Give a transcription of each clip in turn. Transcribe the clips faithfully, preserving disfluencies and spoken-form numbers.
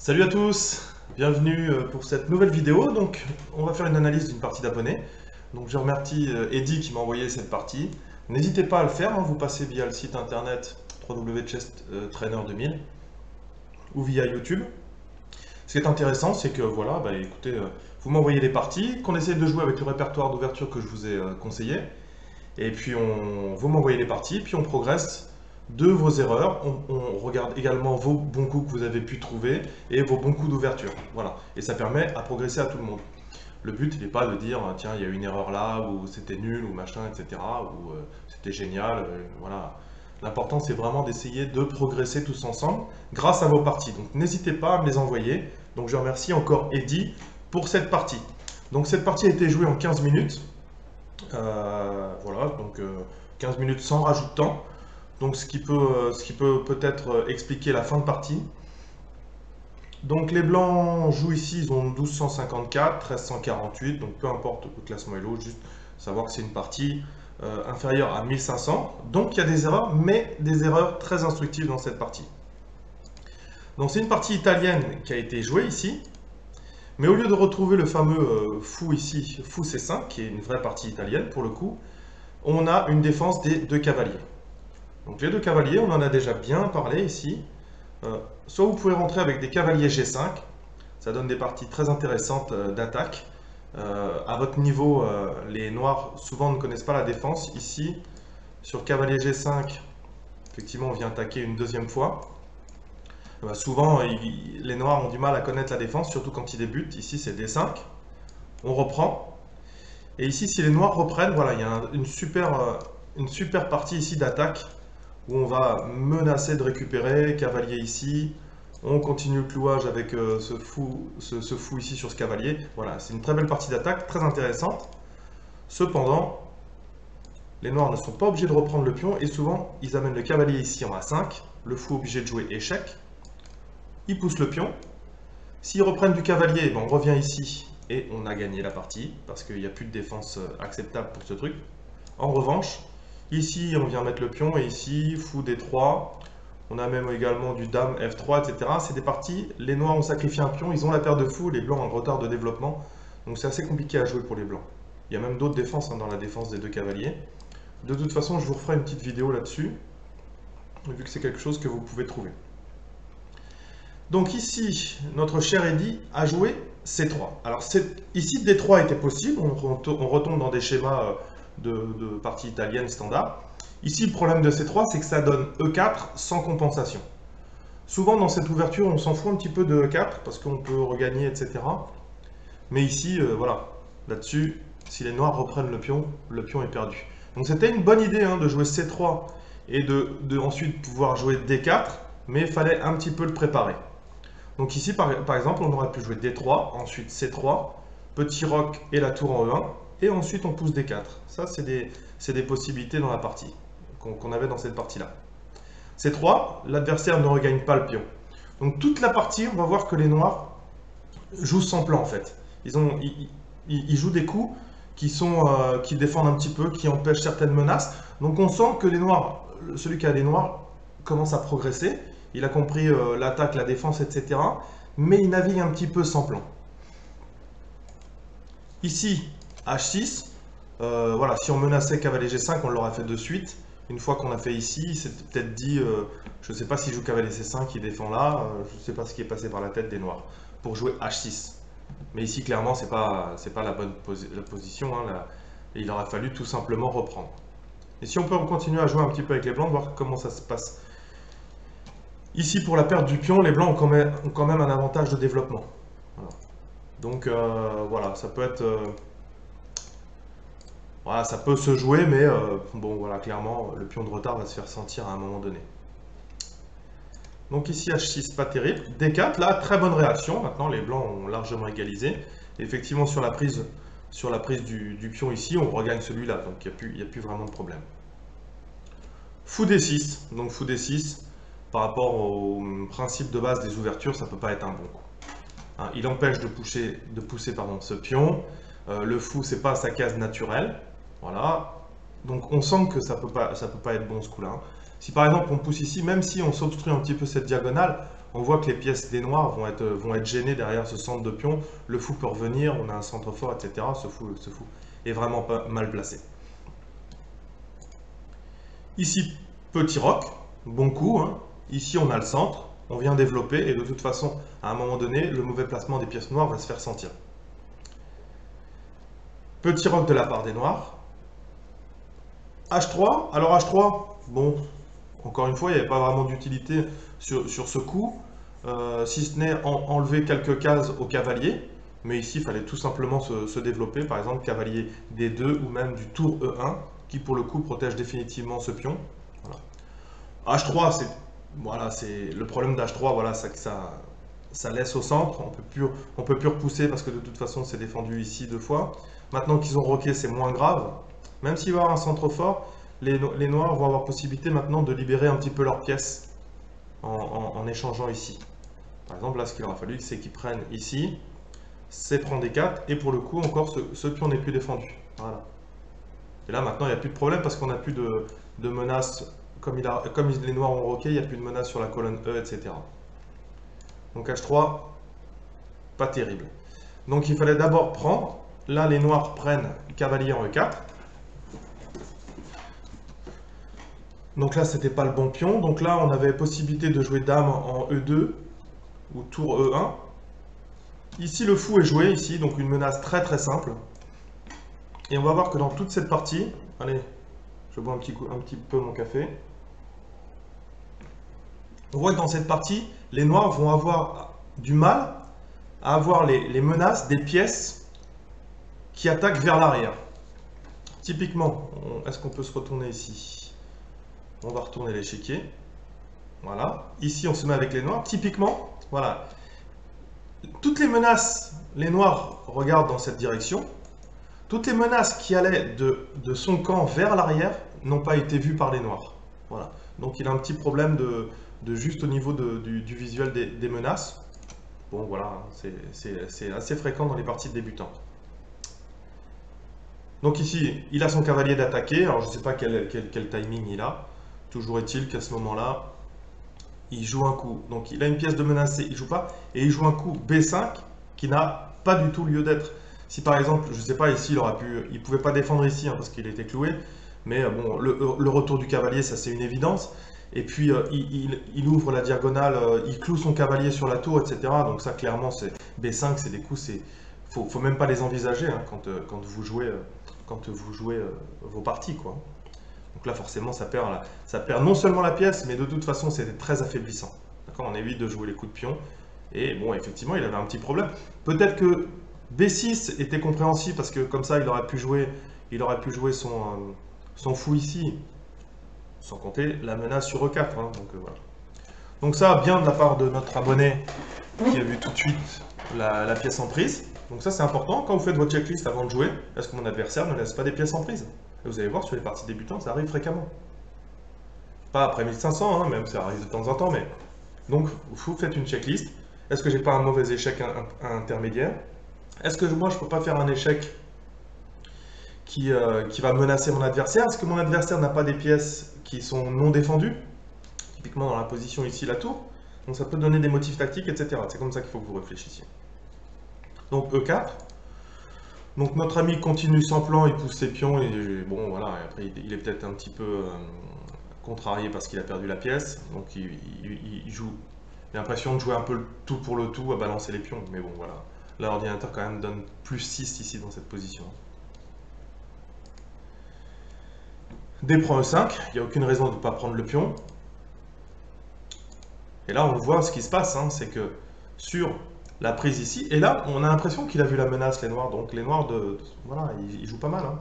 Salut à tous, bienvenue pour cette nouvelle vidéo. Donc on va faire une analyse d'une partie d'abonnés. Donc je remercie Eddie qui m'a envoyé cette partie. N'hésitez pas à le faire, hein. Vous passez via le site internet w w w point chess trainer deux mille ou via YouTube. Ce qui est intéressant, c'est que voilà, bah, écoutez, vous m'envoyez les parties, qu'on essaye de jouer avec le répertoire d'ouverture que je vous ai conseillé. Et puis on, vous m'envoyez les parties, puis on progresse de vos erreurs. On, on regarde également vos bons coups que vous avez pu trouver et vos bons coups d'ouverture. Voilà. Et ça permet à progresser à tout le monde. Le but, il n'est pas de dire, tiens, il y a une erreur là, ou c'était nul, ou machin, et cetera, ou euh, c'était génial, euh, voilà. L'important, c'est vraiment d'essayer de progresser tous ensemble grâce à vos parties. Donc, n'hésitez pas à me les envoyer. Donc, je remercie encore Eddie pour cette partie. Donc, cette partie a été jouée en quinze minutes. Euh, voilà, donc euh, quinze minutes sans rajout de temps. Donc, ce qui peut euh, ce qui peut peut-être expliquer la fin de partie. Donc, les blancs jouent ici, ils ont mille deux cent cinquante-quatre, mille trois cent quarante-huit. Donc, peu importe le classement Elo, juste savoir que c'est une partie Euh, inférieur à mille cinq cents, donc il y a des erreurs, mais des erreurs très instructives dans cette partie. Donc c'est une partie italienne qui a été jouée ici, mais au lieu de retrouver le fameux euh, fou ici, fou C cinq, qui est une vraie partie italienne pour le coup, on a une défense des deux cavaliers. Donc les deux cavaliers, on en a déjà bien parlé ici, euh, soit vous pouvez rentrer avec des cavaliers G cinq, ça donne des parties très intéressantes euh, d'attaque. Euh, à votre niveau, euh, les noirs souvent ne connaissent pas la défense. Ici, sur cavalier G cinq, effectivement, on vient attaquer une deuxième fois. Euh, souvent, il, les noirs ont du mal à connaître la défense, surtout quand ils débutent. Ici, c'est D cinq. On reprend. Et ici, si les noirs reprennent, voilà, il y a un, une, super, euh, une super partie ici d'attaque où on va menacer de récupérer. Cavalier ici. On continue le clouage avec euh, ce, fou, ce, ce fou ici sur ce cavalier. Voilà, c'est une très belle partie d'attaque, très intéressante. Cependant, les noirs ne sont pas obligés de reprendre le pion. Et souvent, ils amènent le cavalier ici en A cinq. Le fou obligé de jouer échec. Ils poussent le pion. S'ils reprennent du cavalier, ben on revient ici. Et on a gagné la partie. Parce qu'il n'y a plus de défense acceptable pour ce truc. En revanche, ici, on vient mettre le pion. Et ici, fou D trois. On a même également du dame F trois, et cetera. C'est des parties, les noirs ont sacrifié un pion, ils ont la paire de fous, les blancs ont le retard de développement. Donc c'est assez compliqué à jouer pour les blancs. Il y a même d'autres défenses hein, dans la défense des deux cavaliers. De toute façon, je vous referai une petite vidéo là-dessus, vu que c'est quelque chose que vous pouvez trouver. Donc ici, notre cher Eddie a joué C trois. Alors ici, D trois était possible, on retombe dans des schémas de, de partie italienne standard. Ici, le problème de C trois, c'est que ça donne E quatre sans compensation. Souvent, dans cette ouverture, on s'en fout un petit peu de E quatre, parce qu'on peut regagner, et cetera. Mais ici, euh, voilà, là-dessus, si les noirs reprennent le pion, le pion est perdu. Donc, c'était une bonne idée hein, de jouer C trois et de, de ensuite pouvoir jouer D quatre, mais il fallait un petit peu le préparer. Donc ici, par, par exemple, on aurait pu jouer D trois, ensuite C trois, petit roc et la tour en E un, et ensuite on pousse D quatre. Ça, c'est des, c'est des possibilités dans la partie qu'on avait dans cette partie-là. C trois, l'adversaire ne regagne pas le pion. Donc toute la partie, on va voir que les noirs jouent sans plan en fait. Ils, ont, ils, ils, ils jouent des coups qui, sont, euh, qui défendent un petit peu, qui empêchent certaines menaces. Donc on sent que les noirs, celui qui a les noirs commence à progresser. Il a compris euh, l'attaque, la défense, et cetera. Mais il navigue un petit peu sans plan. Ici, H six. Euh, voilà, si on menaçait cavalier G cinq, on l'aurait fait de suite. Une fois qu'on a fait ici, il s'est peut-être dit, euh, je ne sais pas si joue cavalier C cinq, il défend là, euh, je ne sais pas ce qui est passé par la tête des noirs, pour jouer H six. Mais ici, clairement, ce n'est pas, pas la bonne posi la position, hein, la... il aurait fallu tout simplement reprendre. Et si on peut continuer à jouer un petit peu avec les blancs, voir comment ça se passe. Ici, pour la perte du pion, les blancs ont quand même, ont quand même un avantage de développement. Voilà. Donc, euh, voilà, ça peut être... Euh... Voilà, ça peut se jouer, mais euh, bon, voilà, clairement, le pion de retard va se faire sentir à un moment donné. Donc ici, H six, pas terrible. D quatre, là, très bonne réaction. Maintenant, les blancs ont largement égalisé. Effectivement, sur la prise, sur la prise du, du pion ici, on regagne celui-là. Donc, il n'y a, a plus vraiment de problème. Fou D six. Donc, fou D six, par rapport au principe de base des ouvertures, ça ne peut pas être un bon coup. Hein, il empêche de pousser, de pousser pardon, ce pion. Euh, le fou, ce n'est pas sa case naturelle. Voilà, donc on sent que ça peut pas, ça peut pas être bon ce coup-là. Si par exemple on pousse ici, même si on s'obstrue un petit peu cette diagonale, on voit que les pièces des noirs vont être, vont être gênées derrière ce centre de pion. Le fou peut revenir, on a un centre fort, et cetera. Ce fou, ce fou est vraiment pas mal placé. Ici, petit roc, bon coup. Hein. Ici, on a le centre, on vient développer. Et de toute façon, à un moment donné, le mauvais placement des pièces noires va se faire sentir. Petit roc de la part des noirs. H trois, alors H trois, bon... Encore une fois, il n'y avait pas vraiment d'utilité sur, sur ce coup, euh, si ce n'est en, enlever quelques cases au cavalier. Mais ici, il fallait tout simplement se, se développer, par exemple, cavalier D deux ou même du tour E un, qui pour le coup protège définitivement ce pion. Voilà. H trois, c'est voilà, le problème d'H trois, voilà, ça, ça, ça laisse au centre. On ne peut plus repousser parce que de toute façon, c'est défendu ici deux fois. Maintenant qu'ils ont roqué, c'est moins grave. Même s'il va y avoir un centre fort, Les, no les noirs vont avoir possibilité maintenant de libérer un petit peu leurs pièces en, en, en échangeant ici. Par exemple, là, ce qu'il aura fallu, c'est qu'ils prennent ici, c'est prendre des quatre, et pour le coup, encore, ce, ce pion n'est plus défendu. Voilà. Et là, maintenant, il n'y a plus de problème parce qu'on n'a plus de, de menaces. Comme, il a, comme les noirs ont roqué, il n'y a plus de menaces sur la colonne E, et cetera. Donc H trois, pas terrible. Donc il fallait d'abord prendre. Là, les noirs prennent cavalier en E quatre. Donc là, c'était pas le bon pion. Donc là, on avait possibilité de jouer dame en E deux ou tour E un. Ici, le fou est joué, ici, donc une menace très très simple. Et on va voir que dans toute cette partie... Allez, je bois un petit, coup, un petit peu mon café. On voit que dans cette partie, les noirs vont avoir du mal à avoir les, les menaces des pièces qui attaquent vers l'arrière. Typiquement, est-ce qu'on peut se retourner ici ? On va retourner l'échiquier. Voilà. Ici, on se met avec les noirs. Typiquement, voilà. Toutes les menaces, les noirs regardent dans cette direction. Toutes les menaces qui allaient de, de son camp vers l'arrière n'ont pas été vues par les noirs. Voilà. Donc, il a un petit problème de, de juste au niveau de, du, du visuel des, des menaces. Bon, voilà. C'est assez fréquent dans les parties de débutants. Donc ici, il a son cavalier d'attaquer. Alors, je ne sais pas quel, quel, quel timing il a. Toujours est-il qu'à ce moment-là, il joue un coup. Donc, il a une pièce de menacée, il ne joue pas. Et il joue un coup B cinq qui n'a pas du tout lieu d'être. Si par exemple, je ne sais pas, ici, il aurait pu, il pouvait pas défendre ici hein, parce qu'il était cloué. Mais bon, le, le retour du cavalier, ça c'est une évidence. Et puis, euh, il, il, il ouvre la diagonale, euh, il cloue son cavalier sur la tour, et cetera. Donc ça, clairement, c'est B cinq, c'est des coups, c'est... Faut, faut même pas les envisager hein, quand, euh, quand vous jouez, euh, quand vous jouez euh, vos parties, quoi. Donc là, forcément, ça perd, là, ça perd non seulement la pièce, mais de toute façon, c'était très affaiblissant. On évite de jouer les coups de pion. Et bon, effectivement, il avait un petit problème. Peut-être que B six était compréhensible parce que comme ça, il aurait pu jouer, il aurait pu jouer son, euh, son fou ici, sans compter la menace sur E quatre. Hein, donc, euh, voilà. Donc ça, bien de la part de notre abonné qui a vu tout de suite la, la pièce en prise. Donc ça, c'est important. Quand vous faites votre checklist avant de jouer, est-ce que mon adversaire ne laisse pas des pièces en prise? Et vous allez voir, sur les parties débutantes, ça arrive fréquemment. Pas après mille cinq cents, hein, même ça arrive de temps en temps, mais... Donc, vous faites une checklist. Est-ce que j'ai pas un mauvais échec intermédiaire? Est-ce que moi, je peux pas faire un échec qui, euh, qui va menacer mon adversaire? Est-ce que mon adversaire n'a pas des pièces qui sont non défendues? Typiquement dans la position ici, la tour. Donc ça peut donner des motifs tactiques, et cetera. C'est comme ça qu'il faut que vous réfléchissiez. Donc E quatre. Donc notre ami continue sans plan, il pousse ses pions et bon voilà, et après il est peut-être un petit peu euh, contrarié parce qu'il a perdu la pièce. Donc il, il, il joue, il a l'impression de jouer un peu le tout pour le tout, à balancer les pions. Mais bon voilà, là l'ordinateur quand même donne plus six ici dans cette position. D prend E cinq, il n'y a aucune raison de ne pas prendre le pion. Et là on voit ce qui se passe, hein, c'est que sur... la prise ici, et là, on a l'impression qu'il a vu la menace, les noirs, donc les noirs, de, de voilà, ils, ils jouent pas mal. Hein.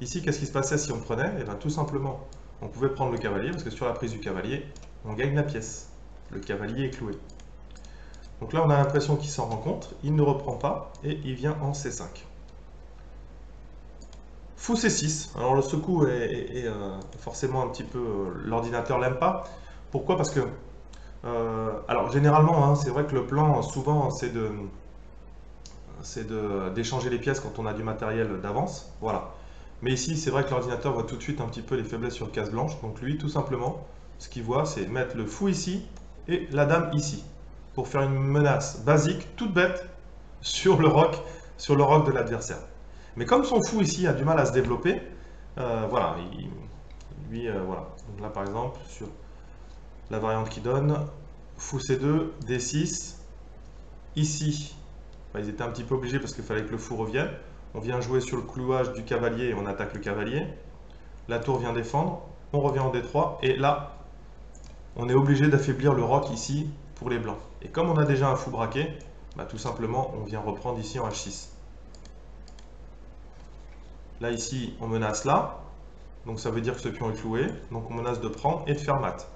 Ici, qu'est-ce qui se passait si on prenait? Eh bien, tout simplement, on pouvait prendre le cavalier, parce que sur la prise du cavalier, on gagne la pièce. Le cavalier est cloué. Donc là, on a l'impression qu'il s'en rend compte, il ne reprend pas, et il vient en C cinq. Fou C six, alors le secours est, est, est euh, forcément un petit peu, euh, l'ordinateur l'aime pas. Pourquoi? Parce que Euh, alors généralement, hein, c'est vrai que le plan souvent c'est de c'est de d'échanger les pièces quand on a du matériel d'avance, voilà. Mais ici c'est vrai que l'ordinateur voit tout de suite un petit peu les faiblesses sur case blanche, donc lui tout simplement ce qu'il voit, c'est mettre le fou ici et la dame ici, pour faire une menace basique, toute bête, sur le roc, sur le roc de l'adversaire. Mais comme son fou ici a du mal à se développer, euh, voilà, il, lui, euh, voilà. Donc là par exemple, sur la variante qui donne, fou C deux, D six, ici, ben, ils étaient un petit peu obligés parce qu'il fallait que le fou revienne. On vient jouer sur le clouage du cavalier et on attaque le cavalier. La tour vient défendre, on revient en D trois et là, on est obligé d'affaiblir le roc ici pour les blancs. Et comme on a déjà un fou braqué, bah tout simplement, on vient reprendre ici en H six. Là, ici, on menace là. Donc, ça veut dire que ce pion est cloué. Donc, on menace de prendre et de faire mat.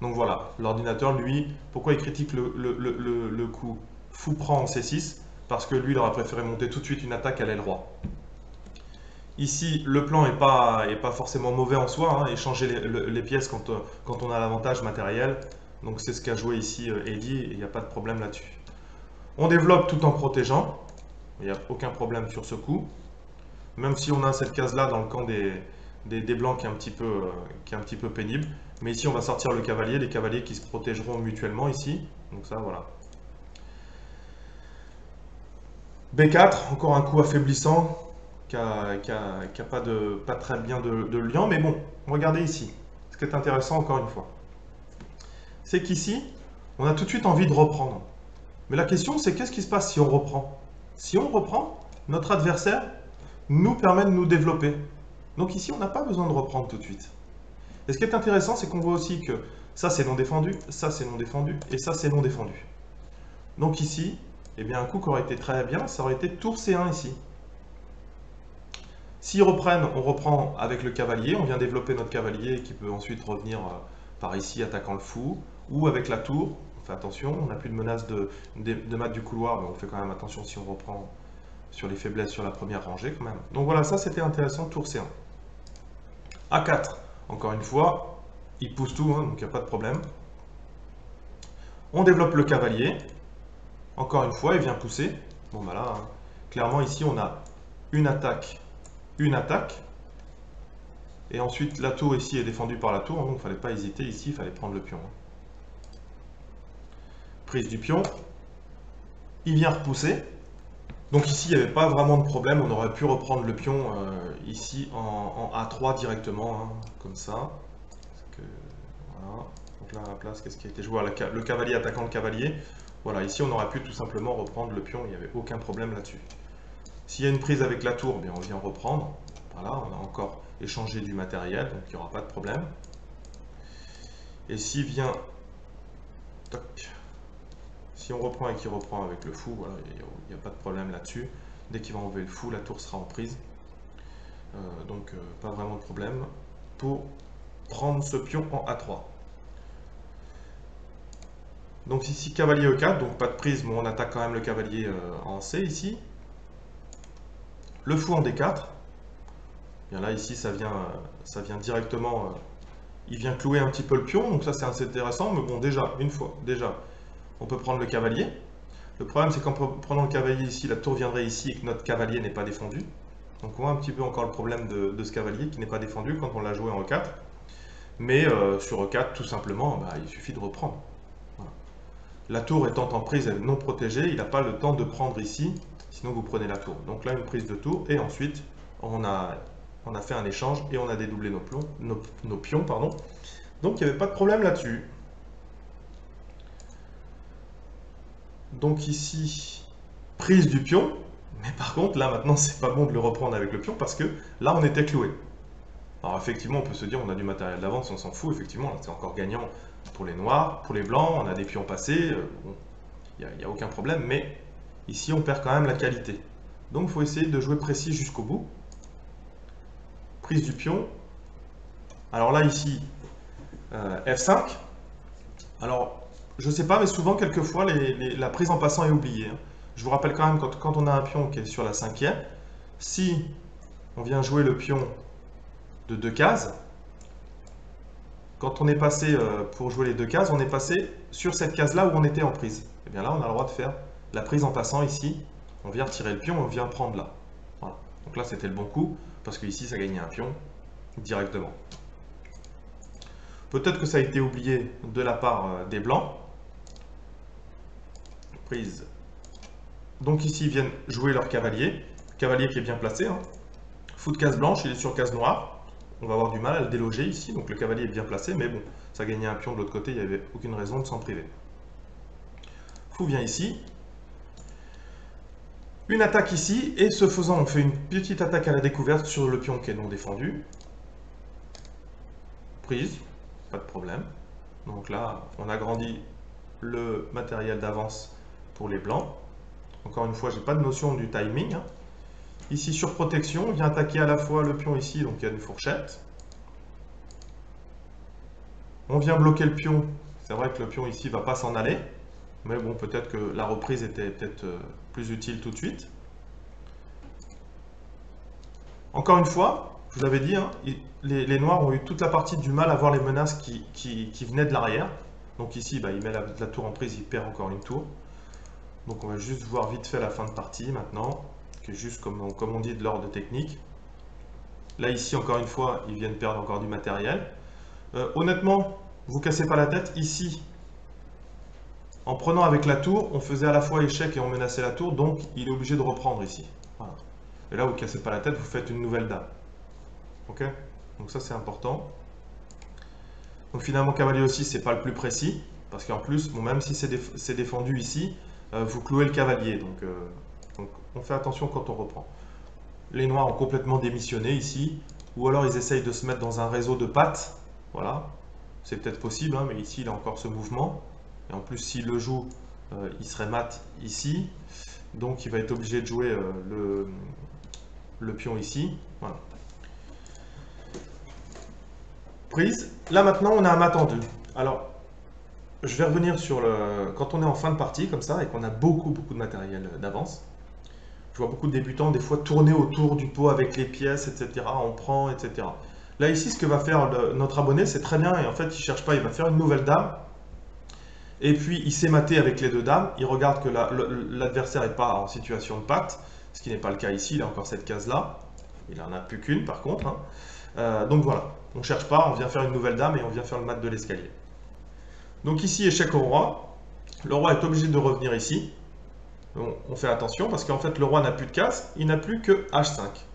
Donc, voilà. L'ordinateur, lui, pourquoi il critique le, le, le, le, le coup fou prend en C six? Parce que lui, il aurait préféré monter tout de suite une attaque à l'aile roi. Ici, le plan n'est pas, est pas forcément mauvais en soi. Hein, échanger les, les, les pièces quand, quand on a l'avantage matériel. Donc, c'est ce qu'a joué ici Eddie et il n'y a pas de problème là-dessus. On développe tout en protégeant, il n'y a aucun problème sur ce coup. Même si on a cette case-là dans le camp des, des, des blancs qui est, un petit peu, euh, qui est un petit peu pénible. Mais ici, on va sortir le cavalier, les cavaliers qui se protégeront mutuellement ici. Donc ça, voilà. B quatre, encore un coup affaiblissant, qui n'a qui a, qui a pas, de, pas très bien de, de lien. Mais bon, regardez ici. Ce qui est intéressant, encore une fois, c'est qu'ici, on a tout de suite envie de reprendre. Mais la question, c'est qu'est-ce qui se passe si on reprend? Si on reprend, notre adversaire nous permet de nous développer. Donc ici, on n'a pas besoin de reprendre tout de suite. Et ce qui est intéressant, c'est qu'on voit aussi que ça, c'est non défendu, ça, c'est non défendu, et ça, c'est non défendu. Donc ici, eh bien, un coup qui aurait été très bien, ça aurait été tour C un ici. S'ils reprennent, on reprend avec le cavalier, on vient développer notre cavalier qui peut ensuite revenir par ici, attaquant le fou, ou avec la tour. Fait attention, on n'a plus de menace de, de, de mat du couloir, mais on fait quand même attention si on reprend sur les faiblesses sur la première rangée quand même. Donc voilà, ça c'était intéressant, tour C un. A quatre, encore une fois, il pousse tout, hein, donc il n'y a pas de problème. On développe le cavalier, encore une fois, il vient pousser. Bon bah là, hein, clairement ici on a une attaque, une attaque, et ensuite la tour ici est défendue par la tour, hein, donc il ne fallait pas hésiter ici, il fallait prendre le pion. Hein. Prise du pion, il vient repousser, donc ici il n'y avait pas vraiment de problème, on aurait pu reprendre le pion euh, ici en, en A trois directement, hein, comme ça. Que, voilà. Donc là à la place, qu'est-ce qui a été joué? Le cavalier attaquant le cavalier, voilà, ici on aurait pu tout simplement reprendre le pion, il n'y avait aucun problème là-dessus. S'il y a une prise avec la tour, bien, on vient reprendre, voilà, on a encore échangé du matériel, donc il n'y aura pas de problème. Et s'il vient... Toc. Si on reprend et qu'il reprend avec le fou, voilà, il n'y a pas de problème là-dessus. Dès qu'il va enlever le fou, la tour sera en prise. Euh, donc, euh, pas vraiment de problème pour prendre ce pion en A trois. Donc ici, cavalier E quatre, donc pas de prise, mais on attaque quand même le cavalier euh, en C ici. Le fou en D quatre. Bien là, ici, ça vient, euh, ça vient directement... Euh, il vient clouer un petit peu le pion, donc ça c'est assez intéressant. Mais bon, déjà, une fois, déjà... on peut prendre le cavalier. Le problème, c'est qu'en prenant le cavalier ici, la tour viendrait ici et que notre cavalier n'est pas défendu. Donc on voit un petit peu encore le problème de, de ce cavalier qui n'est pas défendu quand on l'a joué en E quatre. Mais euh, sur E quatre, tout simplement, bah, il suffit de reprendre. Voilà. La tour étant en prise, elle est non protégée, il n'a pas le temps de prendre ici, sinon vous prenez la tour. Donc là, une prise de tour et ensuite, on a, on a fait un échange et on a dédoublé nos, plombs, nos, nos pions. Pardon. Donc il n'y avait pas de problème là-dessus. Donc ici, prise du pion, mais par contre, là maintenant, c'est pas bon de le reprendre avec le pion parce que là, on était cloué. Alors effectivement, on peut se dire, on a du matériel d'avance, on s'en fout, effectivement, là c'est encore gagnant pour les noirs, pour les blancs, on a des pions passés, il n'y a, a aucun problème, mais ici, on perd quand même la qualité. Donc, il faut essayer de jouer précis jusqu'au bout. Prise du pion. Alors là, ici, euh, F cinq. Alors... je ne sais pas, mais souvent, quelquefois, les, les, la prise en passant est oubliée. Je vous rappelle quand même, quand, quand on a un pion qui est sur la cinquième, si on vient jouer le pion de deux cases, quand on est passé euh, pour jouer les deux cases, on est passé sur cette case-là où on était en prise. Et bien là, on a le droit de faire la prise en passant ici. On vient retirer le pion, on vient prendre là. Voilà. Donc là, c'était le bon coup, parce qu'ici, ça gagnait un pion directement. Peut-être que ça a été oublié de la part des blancs. Prise. Donc ici, ils viennent jouer leur cavalier. Cavalier qui est bien placé. Hein. Fou de case blanche, il est sur case noire. On va avoir du mal à le déloger ici. Donc le cavalier est bien placé, mais bon, ça gagnait un pion de l'autre côté. Il n'y avait aucune raison de s'en priver. Fou vient ici. Une attaque ici, et ce faisant, on fait une petite attaque à la découverte sur le pion qui est non défendu. Prise, pas de problème. Donc là, on agrandit le matériel d'avance pour les blancs. Encore une fois, j'ai pas de notion du timing. Ici, sur protection, on vient attaquer à la fois le pion ici, donc il y a une fourchette. On vient bloquer le pion. C'est vrai que le pion ici va pas s'en aller. Mais bon, peut-être que la reprise était peut-être plus utile tout de suite. Encore une fois, je vous avais dit, hein, les, les noirs ont eu toute la partie du mal à voir les menaces qui, qui, qui venaient de l'arrière. Donc ici, bah, il met la, la tour en prise, il perd encore une tour. Donc on va juste voir vite fait la fin de partie maintenant, qui est juste comme on, comme on dit de l'ordre technique. Là ici, encore une fois, ils viennent perdre encore du matériel. Euh, honnêtement, vous cassez pas la tête ici. En prenant avec la tour, on faisait à la fois échec et on menaçait la tour, donc il est obligé de reprendre ici. Voilà. Et là, vous ne cassez pas la tête, vous faites une nouvelle dame. Ok. Donc ça, c'est important. Donc finalement, cavalier aussi, c'est pas le plus précis, parce qu'en plus, bon, même si c'est déf défendu ici, euh, vous clouez le cavalier. Donc, euh, donc on fait attention quand on reprend. Les noirs ont complètement démissionné ici, ou alors ils essayent de se mettre dans un réseau de pattes. Voilà, c'est peut-être possible, hein, mais ici, il a encore ce mouvement. Et en plus, s'il le joue, euh, il serait mat ici. Donc, il va être obligé de jouer euh, le, le pion ici. Voilà. Prise. Là, maintenant, on a un mat en deux. Alors, je vais revenir sur le... Quand on est en fin de partie, comme ça, et qu'on a beaucoup, beaucoup de matériel d'avance, je vois beaucoup de débutants, des fois, tourner autour du pot avec les pièces, et cetera. On prend, et cetera. Là, ici, ce que va faire le... notre abonné, c'est très bien. Et en fait, il ne cherche pas. Il va faire une nouvelle dame. Et puis, il s'est maté avec les deux dames. Il regarde que l'adversaire la, n'est pas en situation de patte, ce qui n'est pas le cas ici. Il a encore cette case-là. Il n'en a plus qu'une, par contre. Hein. Euh, donc voilà, on ne cherche pas. On vient faire une nouvelle dame et on vient faire le mat de l'escalier. Donc ici, échec au roi. Le roi est obligé de revenir ici. On, on fait attention parce qu'en fait, le roi n'a plus de case. Il n'a plus que H cinq.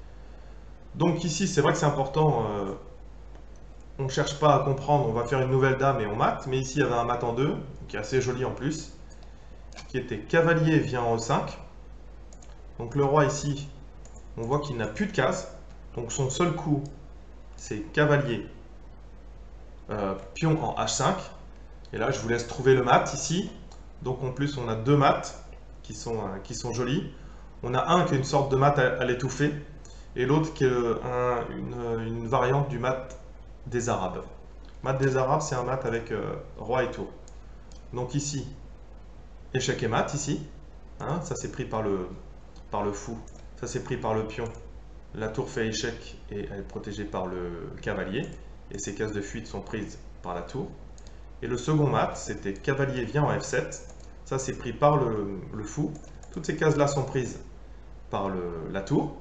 Donc ici, c'est vrai que c'est important... Euh, on ne cherche pas à comprendre, on va faire une nouvelle dame et on mate. Mais ici, il y avait un mat en deux, qui est assez joli en plus, qui était cavalier vient en E cinq. Donc le roi ici, on voit qu'il n'a plus de case. Donc son seul coup, c'est cavalier, euh, pion en H cinq. Et là, je vous laisse trouver le mat ici. Donc en plus, on a deux mats qui sont, euh, qui sont jolis. On a un qui est une sorte de mat à, à l'étouffer, et l'autre qui est euh, un, une, une variante du mat des arabes. Mat des arabes, c'est un mat avec euh, roi et tour. Donc ici, échec et mat ici. Hein, ça c'est pris par le, par le fou. Ça c'est pris par le pion. La tour fait échec et elle est protégée par le cavalier. Et ses cases de fuite sont prises par la tour. Et le second mat, c'était cavalier vient en F sept. Ça c'est pris par le, le fou. Toutes ces cases-là sont prises par le, la tour.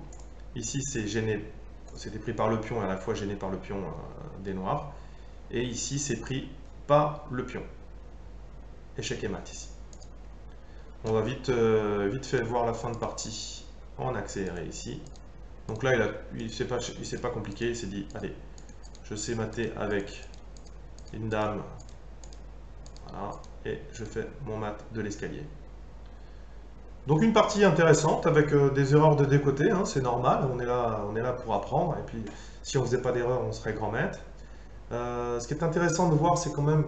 Ici, c'est gêné. C'était pris par le pion et à la fois gêné par le pion euh, des noirs. Et ici, c'est pris par le pion. Échec et mat ici. On va vite, euh, vite fait voir la fin de partie en accéléré ici. Donc là, il ne s'est pas, pas compliqué. Il s'est dit, allez, je sais mater avec une dame. Voilà. Et je fais mon mat de l'escalier. Donc une partie intéressante avec euh, des erreurs de décoté, hein, c'est normal, on est, là, on est là pour apprendre, et puis si on ne faisait pas d'erreurs, on serait grand maître. Euh, ce qui est intéressant de voir, c'est quand même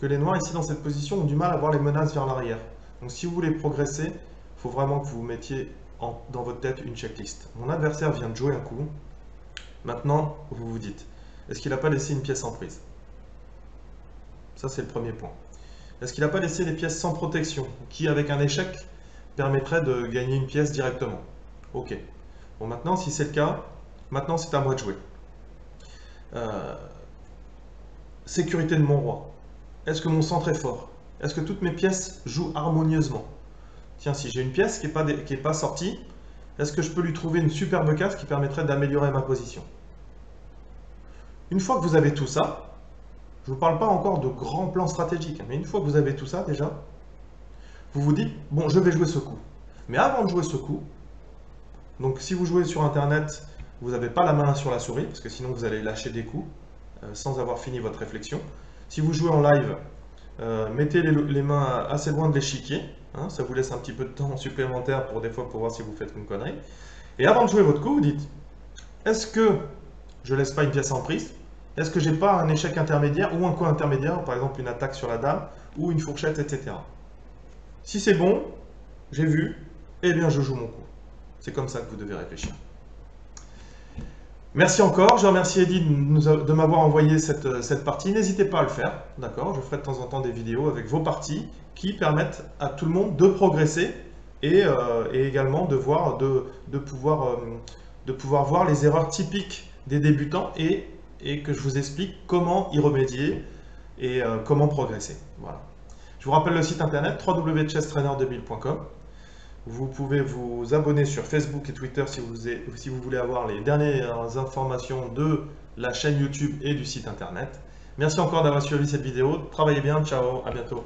que les noirs ici dans cette position ont du mal à voir les menaces vers l'arrière. Donc si vous voulez progresser, il faut vraiment que vous mettiez en, dans votre tête une checklist. Mon adversaire vient de jouer un coup, maintenant vous vous dites, est-ce qu'il n'a pas laissé une pièce en prise? Ça c'est le premier point. Est-ce qu'il n'a pas laissé des pièces sans protection, qui avec un échec permettrait de gagner une pièce directement? Ok. Bon, maintenant, si c'est le cas, maintenant c'est à moi de jouer. Euh, sécurité de mon roi. Est-ce que mon centre est fort? Est-ce que toutes mes pièces jouent harmonieusement? Tiens, si j'ai une pièce qui n'est pas, qui est pas sortie, est-ce que je peux lui trouver une superbe case qui permettrait d'améliorer ma position? Une fois que vous avez tout ça, Je ne vous parle pas encore de grands plans stratégiques, mais une fois que vous avez tout ça déjà, vous vous dites, bon, je vais jouer ce coup. Mais avant de jouer ce coup, donc si vous jouez sur Internet, vous n'avez pas la main sur la souris, parce que sinon vous allez lâcher des coups euh, sans avoir fini votre réflexion. Si vous jouez en live, euh, mettez les, les mains assez loin de l'échiquier, hein, ça vous laisse un petit peu de temps supplémentaire pour des fois pour voir si vous faites une connerie. Et avant de jouer votre coup, vous dites, est-ce que je laisse pas une pièce en prise? Est-ce que j'ai pas un échec intermédiaire ou un coup intermédiaire, par exemple une attaque sur la dame ou une fourchette, et cetera. Si c'est bon, j'ai vu, eh bien je joue mon coup. C'est comme ça que vous devez réfléchir. Merci encore, je remercie Eddie de m'avoir envoyé cette, cette partie. N'hésitez pas à le faire, d'accord? Je ferai de temps en temps des vidéos avec vos parties qui permettent à tout le monde de progresser et, euh, et également de, voir, de, de, pouvoir, euh, de pouvoir voir les erreurs typiques des débutants et, et que je vous explique comment y remédier et euh, comment progresser. Voilà. Je vous rappelle le site internet w w w point chess trainer deux mille point com. Vous pouvez vous abonner sur Facebook et Twitter si vous, est, si vous voulez avoir les dernières informations de la chaîne YouTube et du site internet. Merci encore d'avoir suivi cette vidéo. Travaillez bien, ciao, à bientôt.